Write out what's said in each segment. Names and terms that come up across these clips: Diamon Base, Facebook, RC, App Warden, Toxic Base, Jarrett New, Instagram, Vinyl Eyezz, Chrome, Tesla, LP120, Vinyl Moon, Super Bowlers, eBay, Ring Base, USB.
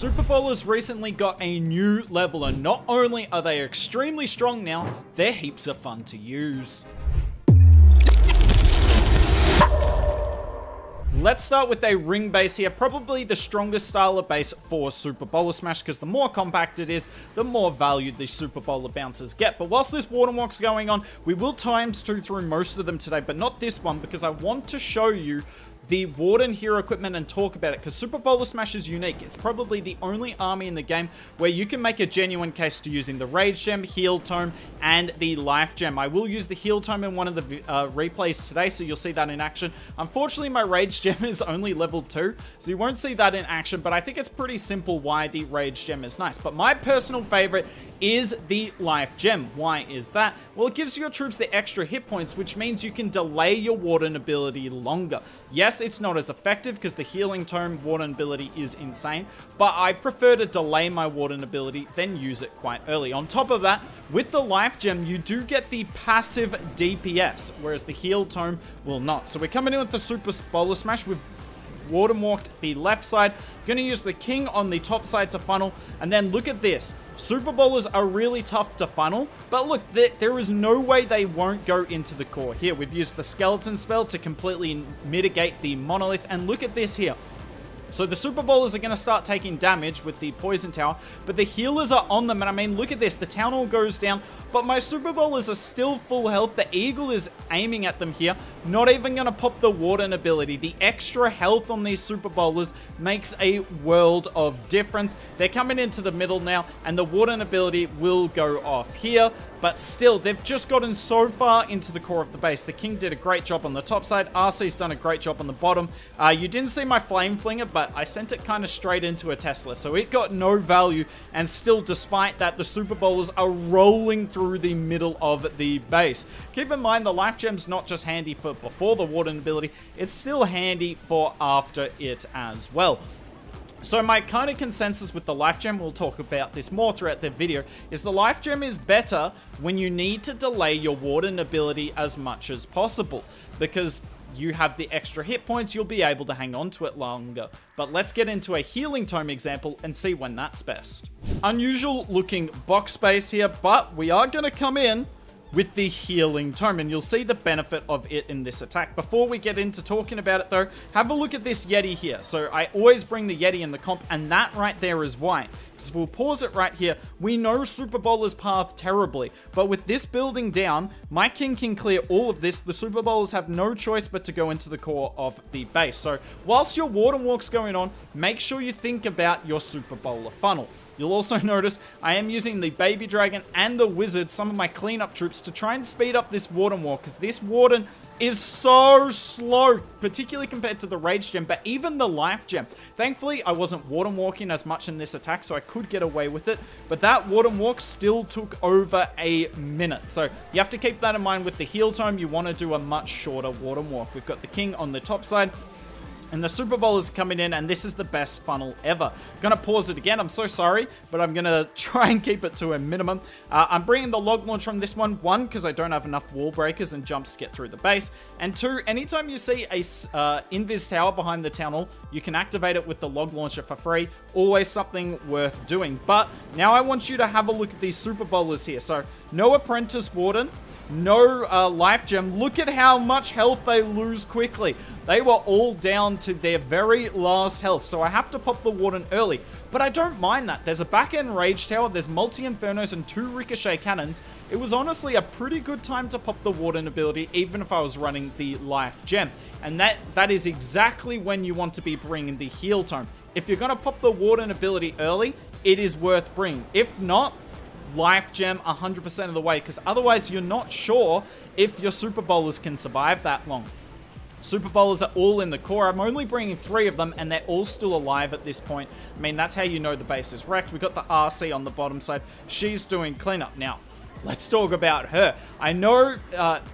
Super Bowlers recently got a new level, and not only are they extremely strong now, they're heaps of fun to use. Let's start with a ring base here, probably the strongest style of base for Super Bowler Smash, because the more compact it is, the more value the Super Bowler bounces get. But whilst this water walk's going on, we will times two through most of them today, but not this one, because I want to show you the Warden hero equipment and talk about it, because Super Bowler Smash is unique. It's probably the only army in the game where you can make a genuine case to using the Rage Gem, Heal Tome, and the Life Gem. I will use the Heal Tome in one of the replays today, so you'll see that in action. Unfortunately, my Rage Gem is only level 2, so you won't see that in action, but I think it's pretty simple why the Rage Gem is nice. But my personal favorite is the Life Gem. Why is that? Well, it gives your troops the extra hit points, which means you can delay your Warden ability longer. Yes, it's not as effective because the Healing Tome Warden ability is insane, but I prefer to delay my Warden ability than use it quite early. On top of that, with the Life Gem, you do get the passive DPS, whereas the Heal Tome will not. So we're coming in with the Super Bowler Smash. We've Warden walked the left side. Going to use the King on the top side to funnel, and then look at this. Super Bowlers are really tough to funnel, but look, there is no way they won't go into the core. Here, we've used the Skeleton Spell to completely mitigate the Monolith, and look at this here. So the Super Bowlers are going to start taking damage with the Poison Tower, but the healers are on them, and I mean, look at this. The Town Hall goes down, but my Super Bowlers are still full health. The Eagle is aiming at them here. Not even going to pop the Warden ability. The extra health on these Super Bowlers makes a world of difference. They're coming into the middle now, and the Warden ability will go off here, but still, they've just gotten so far into the core of the base. The King did a great job on the top side. RC's done a great job on the bottom. You didn't see my Flame Flinger, but I sent it kind of straight into a Tesla, so it got no value, and still, despite that, the Super Bowlers are rolling through the middle of the base. Keep in mind, the Life Gem's not just handy for before the Warden ability, it's still handy for after it as well. So my kind of consensus with the Life Gem, we'll talk about this more throughout the video, is the Life Gem is better when you need to delay your Warden ability as much as possible, because you have the extra hit points, you'll be able to hang on to it longer. But let's get into a Healing Tome example and see when that's best. Unusual looking box space here, but we are going to come in with the Healing Tome, and you'll see the benefit of it in this attack. Before we get into talking about it though, have a look at this Yeti here. So I always bring the Yeti in the comp, and that right there is why. Because if we'll pause it right here, we know Super Bowlers path terribly, but with this building down, my King can clear all of this. The Super Bowlers have no choice but to go into the core of the base. So whilst your Warden walk's going on, make sure you think about your Super Bowler funnel. You'll also notice I am using the Baby Dragon and the Wizard, some of my cleanup troops, to try and speed up this Warden walk, because this Warden is so slow, particularly compared to the Rage Gem, but even the Life Gem. Thankfully, I wasn't Warden walking as much in this attack, so I could get away with it, but that Warden walk still took over a minute. So you have to keep that in mind. With the Heal Tome, you want to do a much shorter Warden walk. We've got the King on the top side, and the Super Bowlers coming in, and this is the best funnel ever. Gonna pause it again, I'm so sorry, but I'm gonna try and keep it to a minimum. I'm bringing the Log Launch from this one, because I don't have enough wall breakers and jumps to get through the base, and two, anytime you see a Invis Tower behind the Town Hall, you can activate it with the Log Launcher for free. Always something worth doing. But now I want you to have a look at these Super Bowlers here. So no Apprentice Warden, no Life Gem. Look at how much health they lose quickly. They were all down to their very last health, so I have to pop the Warden early. But I don't mind that. There's a back-end Rage Tower, there's multi-infernos and 2 Ricochet Cannons. It was honestly a pretty good time to pop the Warden ability, even if I was running the Life Gem. And that is exactly when you want to be bringing the Heal Tome. If you're going to pop the Warden ability early, it is worth bringing. If not, Life Gem 100% of the way, because otherwise you're not sure if your Super Bowlers can survive that long. Super Bowlers are all in the core. I'm only bringing 3 of them, and they're all still alive at this point. I mean, that's how you know the base is wrecked. We've got the RC on the bottom side. She's doing cleanup now. Let's talk about her. I know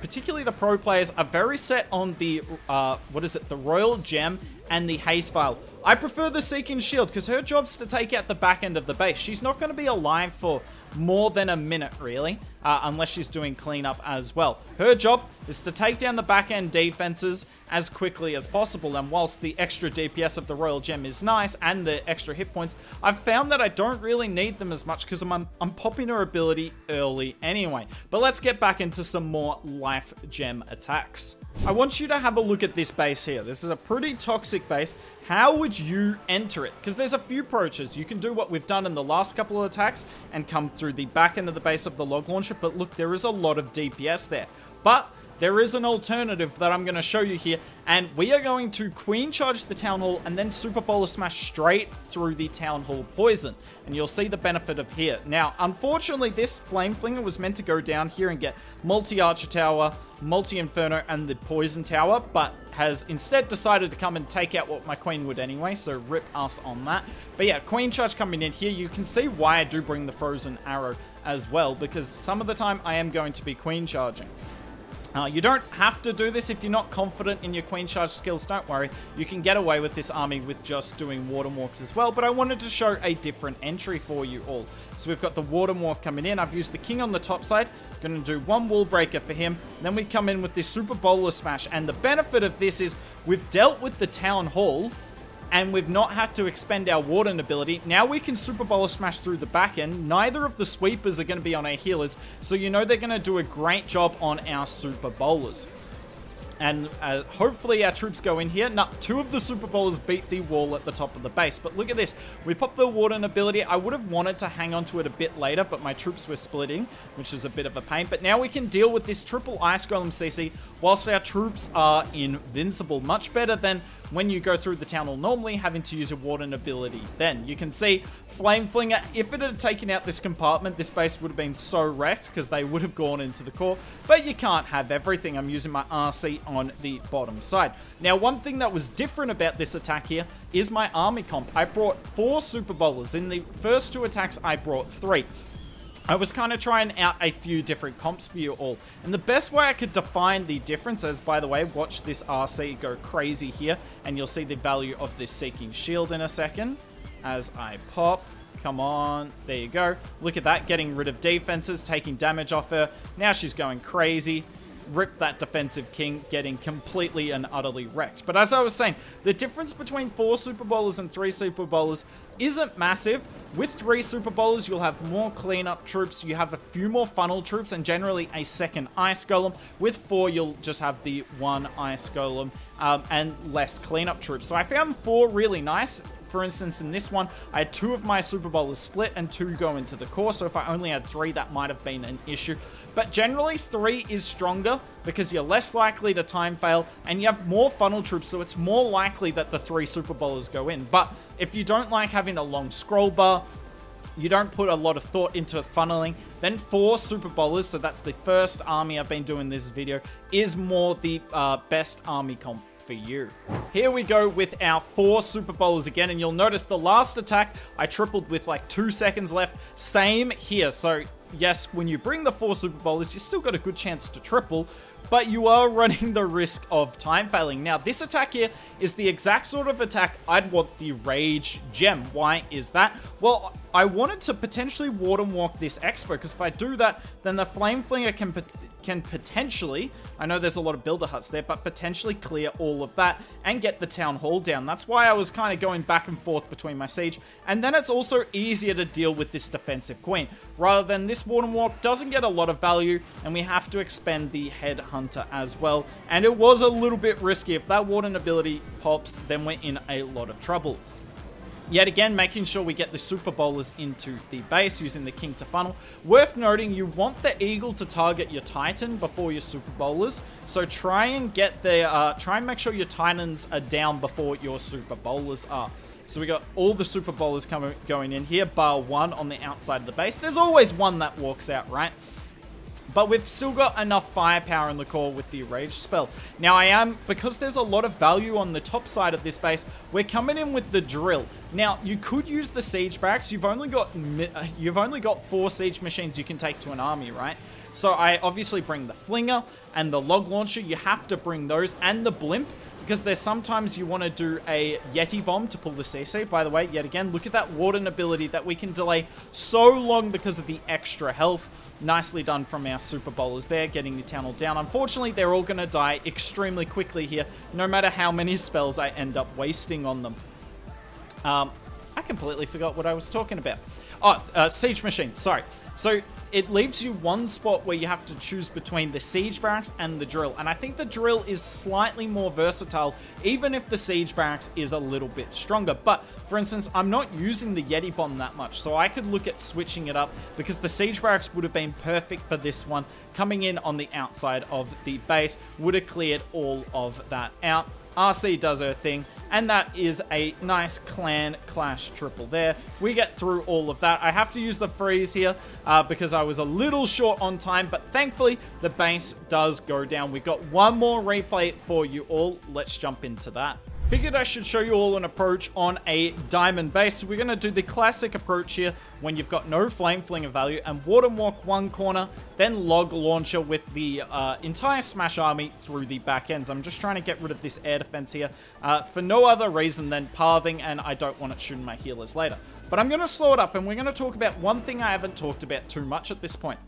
particularly the pro players are very set on the, the Royal Gem and the Haze Vial. I prefer the Seeking Shield because her job's to take out the back end of the base. She's not going to be alive for more than a minute, really, unless she's doing cleanup as well. Her job is to take down the back end defenses as quickly as possible. And whilst the extra DPS of the Royal Gem is nice, and the extra hit points, I've found that I don't really need them as much because I'm popping her ability early anyway. But let's get back into some more Life Gem attacks. I want you to have a look at this base here. This is a pretty toxic base. How would you enter it? Because there's a few approaches. You can do what we've done in the last couple of attacks and come through the back end of the base of the log launcher. But look, there is a lot of DPS there. But there is an alternative that I'm going to show you here, and we are going to Queen Charge the Town Hall and then Super Bowler Smash straight through the Town Hall Poison, and you'll see the benefit of here. Now, unfortunately, this Flame Flinger was meant to go down here and get multi-Archer Tower, multi-Inferno, and the Poison Tower, but has instead decided to come and take out what my Queen would anyway, so rip us on that. But yeah, Queen Charge coming in here, you can see why I do bring the Frozen Arrow as well, because some of the time I am going to be Queen Charging. You don't have to do this if you're not confident in your Queen Charge skills, don't worry. You can get away with this army with just doing Warden Walks as well, but I wanted to show a different entry for you all. So we've got the Warden Walk coming in. I've used the King on the top side. Going to do one Wall Breaker for him. Then we come in with this Super Bowler Smash, and the benefit of this is we've dealt with the Town Hall, and we've not had to expend our Warden ability. Now we can Super Bowler Smash through the back end. Neither of the sweepers are going to be on our healers, so you know they're going to do a great job on our Super Bowlers. And hopefully our troops go in here. No, two of the Super Bowlers beat the wall at the top of the base. But look at this. We popped the Warden ability. I would have wanted to hang on to it a bit later, but my troops were splitting, which is a bit of a pain. But now we can deal with this triple Ice Golem CC whilst our troops are invincible. Much better than when you go through the Town Hall normally, having to use a Warden ability. Then you can see Flame Flinger, if it had taken out this compartment, this base would have been so wrecked because they would have gone into the core. But you can't have everything. I'm using my RC on the bottom side. Now, one thing that was different about this attack here is my army comp. I brought 4 Super Bowlers. In the first 2 attacks, I brought 3. I was kind of trying out a few different comps for you all. And the best way I could define the differences, by the way, watch this RC go crazy here, and you'll see the value of this Seeking Shield in a second. As I pop, come on, there you go. Look at that, getting rid of defenses, taking damage off her. Now she's going crazy. Rip that defensive king, getting completely and utterly wrecked. But as I was saying, the difference between 4 Super Bowlers and 3 Super Bowlers isn't massive. With 3 Super Bowlers, you'll have more cleanup troops, you have a few more funnel troops, and generally a second Ice Golem. With 4, you'll just have the one Ice Golem and less cleanup troops. So I found 4 really nice. For instance, in this one, I had 2 of my Super Bowlers split and 2 go into the core. So if I only had 3, that might have been an issue. But generally, 3 is stronger because you're less likely to time fail and you have more funnel troops. So it's more likely that the 3 Super Bowlers go in. But if you don't like having a long scroll bar, you don't put a lot of thought into funneling, then 4 Super Bowlers, so that's the first army I've been doing this video, is more the best army comp for you. Here we go with our 4 Super Bowlers again, and you'll notice the last attack I tripled with like 2 seconds left. Same here. So yes, when you bring the 4 Super Bowlers, you still got a good chance to triple, but you are running the risk of time failing. Now this attack here is the exact sort of attack I'd want the Rage Gem. Why is that? Well, I wanted to potentially Warden Walk this Expo, because if I do that, then the Flame Flinger can potentially, I know there's a lot of builder huts there, but potentially clear all of that and get the Town Hall down. That's why I was kind of going back and forth between my siege. And then it's also easier to deal with this defensive queen, rather than this Warden Walk doesn't get a lot of value and we have to expend the Headhunter as well. And it was a little bit risky. If that Warden ability pops, then we're in a lot of trouble. Yet again, making sure we get the Super Bowlers into the base using the King to funnel. Worth noting, you want the Eagle to target your Titan before your Super Bowlers. So try and get their, try and make sure your Titans are down before your Super Bowlers are. So we got all the Super Bowlers going in here, bar 1 on the outside of the base. There's always one that walks out, right? But we've still got enough firepower in the core with the Rage spell. Now I am, because there's a lot of value on the top side of this base, we're coming in with the Drill. Now you could use the siege barracks. You've only got 4 siege machines you can take to an army, right? So I obviously bring the flinger and the log launcher. You have to bring those, and the blimp, because there's sometimes you want to do a Yeti bomb to pull the CC. By the way, yet again, look at that Warden ability that we can delay so long because of the extra health. Nicely done from our Super Bowlers there, getting the Town Hall down. Unfortunately, they're all going to die extremely quickly here, no matter how many spells I end up wasting on them. I completely forgot what I was talking about. Oh, Siege Machines, sorry. So it leaves you one spot where you have to choose between the Siege Barracks and the Drill. And I think the Drill is slightly more versatile, even if the Siege Barracks is a little bit stronger. But, for instance, I'm not using the Yeti Bomb that much, so I could look at switching it up, because the Siege Barracks would have been perfect for this one. Coming in on the outside of the base would have cleared all of that out. RC does her thing, and that is a nice clan clash triple there. We get through all of that. I have to use the freeze here because I was a little short on time, but thankfully the base does go down. We've got one more replay for you all. Let's jump into that. Figured I should show you all an approach on a diamond base. So we're going to do the classic approach here when you've got no flame flinger value, and Warden walk one corner, then log launcher with the entire smash army through the back ends. I'm just trying to get rid of this air defense here for no other reason than pathing, and I don't want it shooting my healers later. But I'm going to slow it up, and we're going to talk about one thing I haven't talked about too much at this point,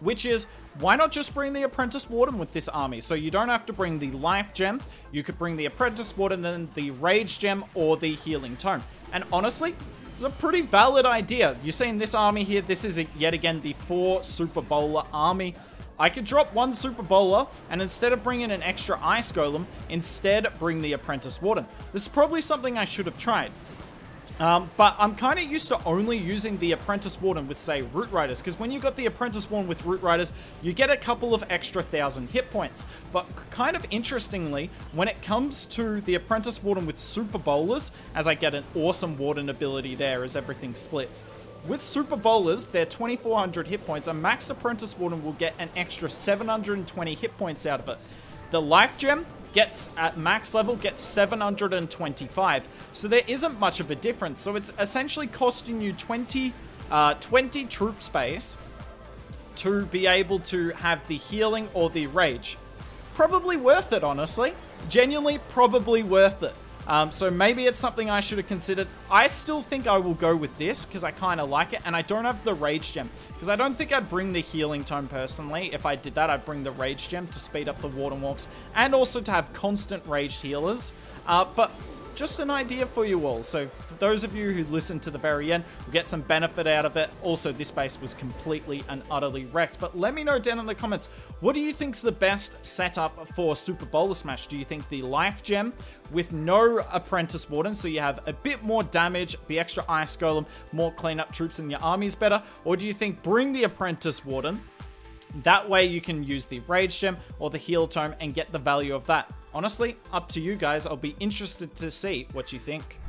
which is, why not just bring the Apprentice Warden with this army? So you don't have to bring the Life Gem. You could bring the Apprentice Warden, then the Rage Gem, or the Healing Tome. And honestly, it's a pretty valid idea. You're seeing this army here. This is, yet again, the 4 Super Bowler army. I could drop one Super Bowler, and instead of bringing an extra Ice Golem, instead bring the Apprentice Warden. This is probably something I should have tried. But I'm kind of used to only using the Apprentice Warden with, say, Root Riders, because when you've got the Apprentice Warden with Root Riders, you get a couple of extra 1,000 hit points. But kind of interestingly, when it comes to the Apprentice Warden with Super Bowlers, as I get an awesome Warden ability there as everything splits, with Super Bowlers, their 2,400 hit points, a maxed Apprentice Warden will get an extra 720 hit points out of it. The Life Gem gets at max level, gets 725. So there isn't much of a difference. So it's essentially costing you 20 troop space to be able to have the healing or the rage. Probably worth it, honestly. Genuinely, probably worth it. So maybe it's something I should have considered. I still think I will go with this because I kind of like it, and I don't have the Rage Gem because I don't think I'd bring the Healing Tome personally. If I did that, I'd bring the Rage Gem to speed up the Warden walks and also to have constant raged healers. But just an idea for you all. So for those of you who listened to the very end, we'll get some benefit out of it. Also, this base was completely and utterly wrecked. But let me know down in the comments, what do you think's the best setup for Super Bowler Smash? Do you think the Life Gem with no Apprentice Warden, so you have a bit more damage, the extra Ice Golem, more cleanup troops in your armies better? Or do you think bring the Apprentice Warden? That way you can use the Rage Gem or the Heal Tome and get the value of that. Honestly, up to you guys. I'll be interested to see what you think.